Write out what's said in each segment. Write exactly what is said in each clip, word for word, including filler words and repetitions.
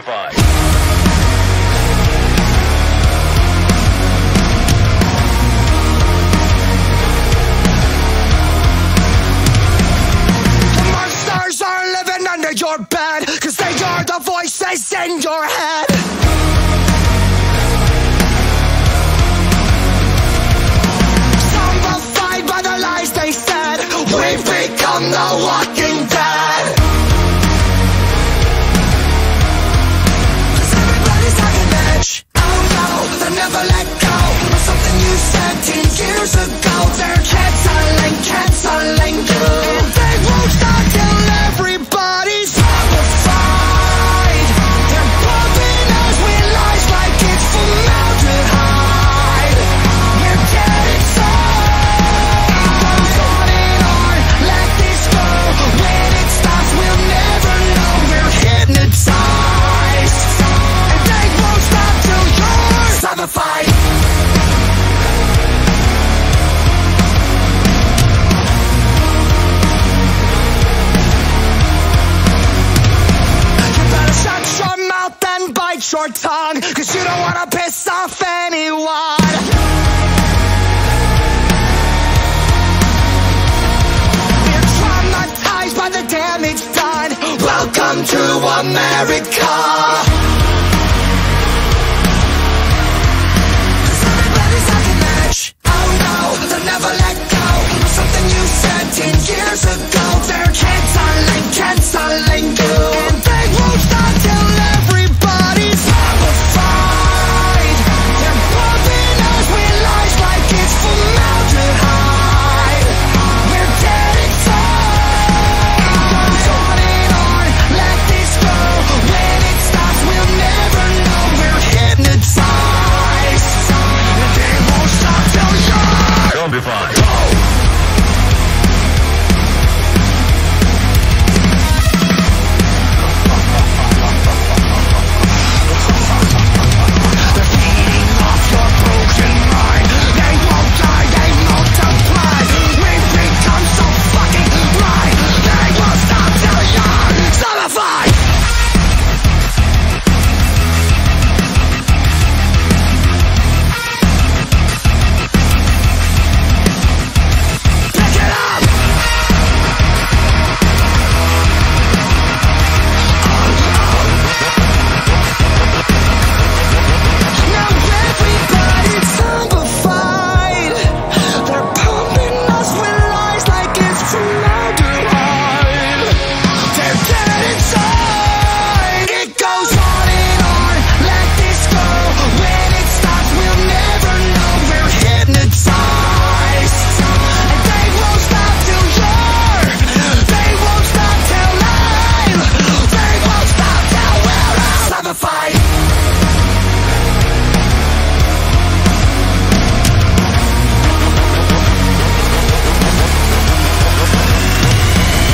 Zombified. The monsters are living under your bed, 'cause they are the voices in your head. Zombified by the lies they said, we've become the walking dead. Never let go of something you said ten years ago. They're canceling, canceling you, and they won't stop till everybody's zombified. They're pumping us with lies like it's formaldehyde. We're dead inside. Goes on and on like this flow. When it stops, we'll never know. We're hypnotized. Zombified. You better shut your mouth and bite your tongue, 'cause you don't wanna piss off anyone. We're traumatized by the damage done. Welcome to America. Never let go of something you said ten years ago. They're canceling, canceling you, and they won't stop till everybody's zombified. They're pumping us with lies like it's formaldehyde. We're dead inside. Goes on and on, let this flow. When it stops, we'll never know. We're hypnotized, and they won't stop till you're zombified.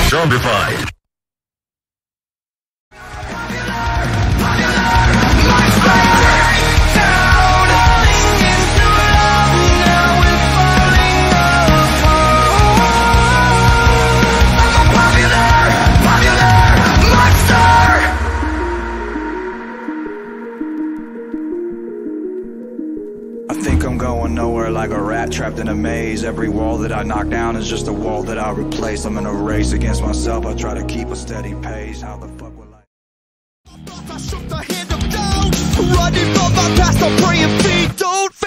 Zombified. Like a rat trapped in a maze, every wall that I knock down is just a wall that I replace. I'm in a race against myself, I try to keep a steady pace. How the fuck will I? I thought I shook the hand of doubt, running from my past, I'm praying feet don't